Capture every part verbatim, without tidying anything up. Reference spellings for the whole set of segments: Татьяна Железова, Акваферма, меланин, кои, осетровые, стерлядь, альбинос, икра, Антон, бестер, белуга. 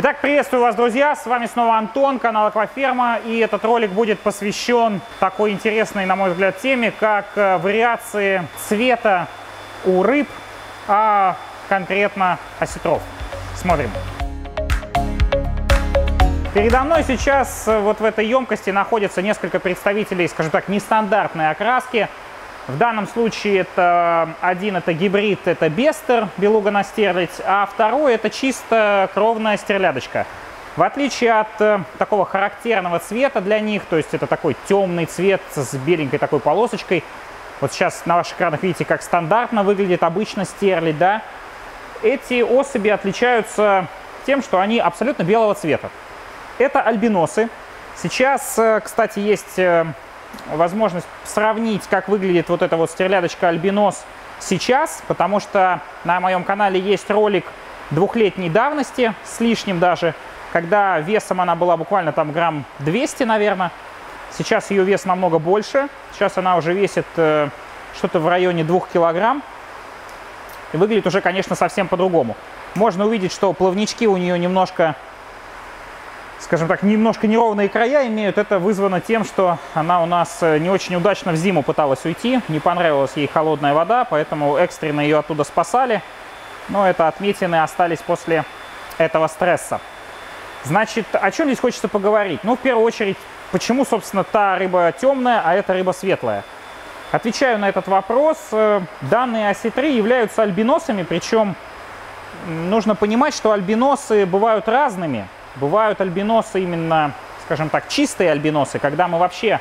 Итак, приветствую вас, друзья, с вами снова Антон, канал Акваферма, и этот ролик будет посвящен такой интересной, на мой взгляд, теме, как вариации цвета у рыб, а конкретно осетров. Смотрим. Передо мной сейчас вот в этой емкости находятся несколько представителей, скажем так, нестандартной окраски. В данном случае это один это гибрид, это бестер, белуга на стерлядь, а второй это чисто кровная стерлядочка. В отличие от такого характерного цвета для них, то есть это такой темный цвет с беленькой такой полосочкой. Вот сейчас на ваших экранах видите, как стандартно выглядит обычно стерлядь, да? Эти особи отличаются тем, что они абсолютно белого цвета. Это альбиносы. Сейчас, кстати, есть возможность сравнить, как выглядит вот эта вот стерлядочка альбинос сейчас, потому что на моем канале есть ролик двухлетней давности, с лишним даже, когда весом она была буквально там грамм двести, наверное. Сейчас ее вес намного больше. Сейчас она уже весит э, что-то в районе двух килограмм. И выглядит уже, конечно, совсем по-другому. Можно увидеть, что плавнички у нее немножко... скажем так, немножко неровные края имеют. Это вызвано тем, что она у нас не очень удачно в зиму пыталась уйти. Не понравилась ей холодная вода, поэтому экстренно ее оттуда спасали. Но это отметины остались после этого стресса. Значит, о чем здесь хочется поговорить? Ну, в первую очередь, почему, собственно, та рыба темная, а эта рыба светлая? Отвечаю на этот вопрос. Данные осетры являются альбиносами, причем нужно понимать, что альбиносы бывают разными. Бывают альбиносы именно, скажем так, чистые альбиносы, когда мы вообще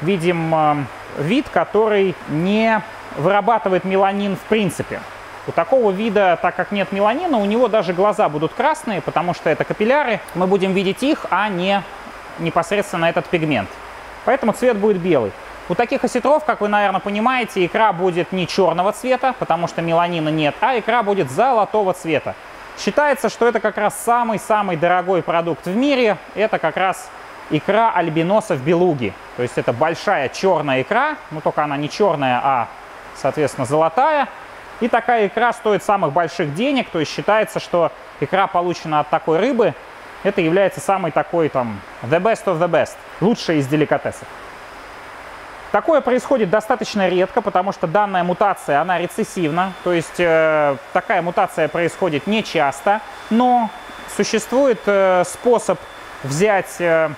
видим вид, который не вырабатывает меланин в принципе. У такого вида, так как нет меланина, у него даже глаза будут красные, потому что это капилляры. Мы будем видеть их, а не непосредственно этот пигмент. Поэтому цвет будет белый. У таких осетров, как вы, наверное, понимаете, икра будет не черного цвета, потому что меланина нет, а икра будет золотого цвета. Считается, что это как раз самый-самый дорогой продукт в мире. Это как раз икра альбиносов белуги. То есть это большая черная икра, но только она не черная, а, соответственно, золотая. И такая икра стоит самых больших денег. То есть считается, что икра, получена от такой рыбы, это является самой такой там the best of the best, лучшей из деликатесов. Такое происходит достаточно редко, потому что данная мутация, она рецессивна, то есть э, такая мутация происходит нечасто, но существует э, способ взять, э,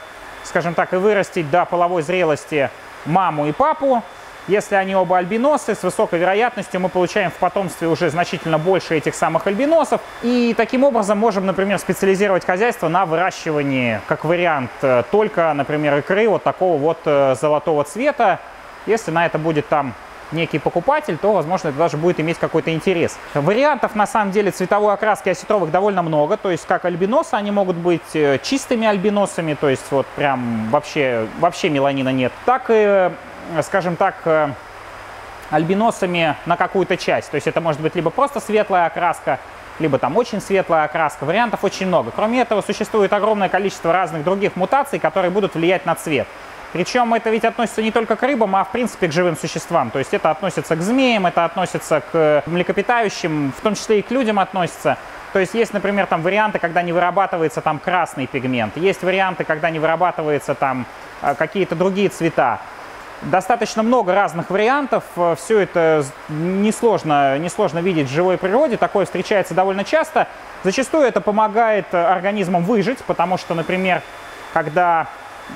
скажем так, и вырастить до половой зрелости маму и папу. Если они оба альбиносы, с высокой вероятностью мы получаем в потомстве уже значительно больше этих самых альбиносов. И таким образом можем, например, специализировать хозяйство на выращивании, как вариант, только, например, икры вот такого вот золотого цвета. Если на это будет там некий покупатель, то, возможно, это даже будет иметь какой-то интерес. Вариантов, на самом деле, цветовой окраски осетровых довольно много. То есть, как альбиносы, они могут быть чистыми альбиносами, то есть вот прям вообще, вообще меланина нет. Так и... скажем так, альбиносами на какую-то часть. То есть это может быть либо просто светлая окраска, либо там очень светлая окраска. Вариантов очень много. Кроме этого, существует огромное количество разных других мутаций, которые будут влиять на цвет. Причем это ведь относится не только к рыбам, а в принципе к живым существам. То есть это относится к змеям, это относится к млекопитающим, в том числе и к людям относится. То есть есть, например, там варианты, когда не вырабатывается там красный пигмент. Есть варианты, когда не вырабатывается там какие-то другие цвета. Достаточно много разных вариантов, все это несложно, несложно видеть в живой природе, такое встречается довольно часто. Зачастую это помогает организмам выжить, потому что, например, когда,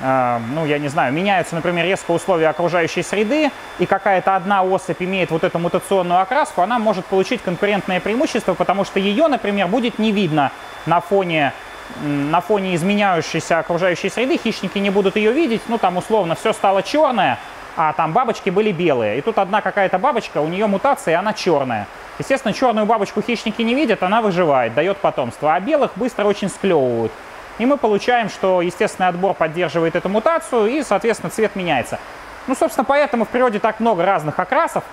э, ну я не знаю, меняются, например, резко условия окружающей среды, и какая-то одна особь имеет вот эту мутационную окраску, она может получить конкурентное преимущество, потому что ее, например, будет не видно на фоне... На фоне изменяющейся окружающей среды хищники не будут ее видеть, ну там условно все стало черное, а там бабочки были белые. И тут одна какая-то бабочка, у нее мутация, она черная. Естественно, черную бабочку хищники не видят, она выживает, дает потомство, а белых быстро очень склевывают. И мы получаем, что естественный отбор поддерживает эту мутацию, и, соответственно, цвет меняется. Ну, собственно, поэтому в природе так много разных окрасов.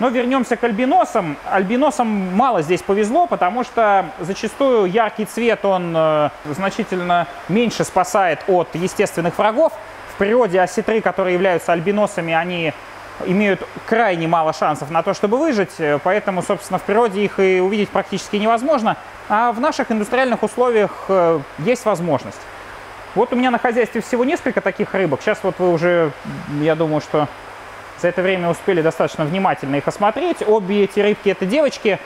Но вернемся к альбиносам. Альбиносам мало здесь повезло, потому что зачастую яркий цвет, он э, значительно меньше спасает от естественных врагов. В природе осетры, которые являются альбиносами, они имеют крайне мало шансов на то, чтобы выжить, поэтому, собственно, в природе их и увидеть практически невозможно, а в наших индустриальных условиях есть возможность. Вот у меня на хозяйстве всего несколько таких рыбок. Сейчас вот вы уже, я думаю, что за это время успели достаточно внимательно их осмотреть. Обе эти рыбки — это девочки.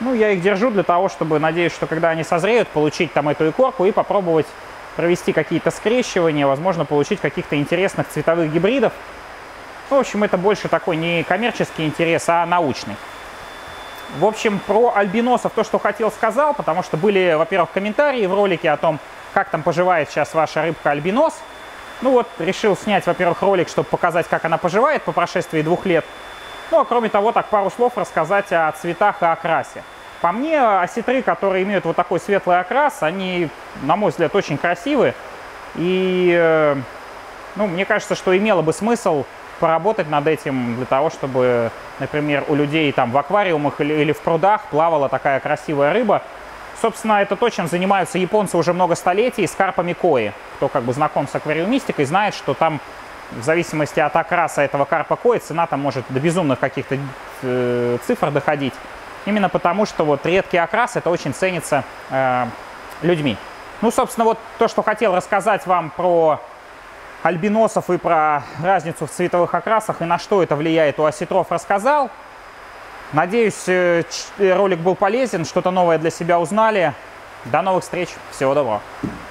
Ну, я их держу для того, чтобы, надеюсь, что когда они созреют, получить там эту икорку и попробовать провести какие-то скрещивания, возможно, получить каких-то интересных цветовых гибридов. Ну, в общем, это больше такой не коммерческий интерес, а научный. В общем, про альбиносов то, что хотел, сказал, потому что были, во-первых, комментарии в ролике о том, как там поживает сейчас ваша рыбка альбинос. Ну вот, решил снять, во-первых, ролик, чтобы показать, как она поживает по прошествии двух лет. Ну, а кроме того, так пару слов рассказать о цветах и окрасе. По мне, осетры, которые имеют вот такой светлый окрас, они, на мой взгляд, очень красивы. И, ну, мне кажется, что имело бы смысл поработать над этим для того, чтобы, например, у людей там в аквариумах или, или в прудах плавала такая красивая рыба. Собственно, это то, чем занимаются японцы уже много столетий с карпами кои. Кто как бы знаком с аквариумистикой, знает, что там в зависимости от окраса этого карпа кои цена там может до безумных каких-то э, цифр доходить. Именно потому, что вот редкий окрас, это очень ценится э, людьми. Ну, собственно, вот то, что хотел рассказать вам про альбиносов и про разницу в цветовых окрасах и на что это влияет у осетров, рассказал. Надеюсь, ролик был полезен, что-то новое для себя узнали. До новых встреч, всего доброго.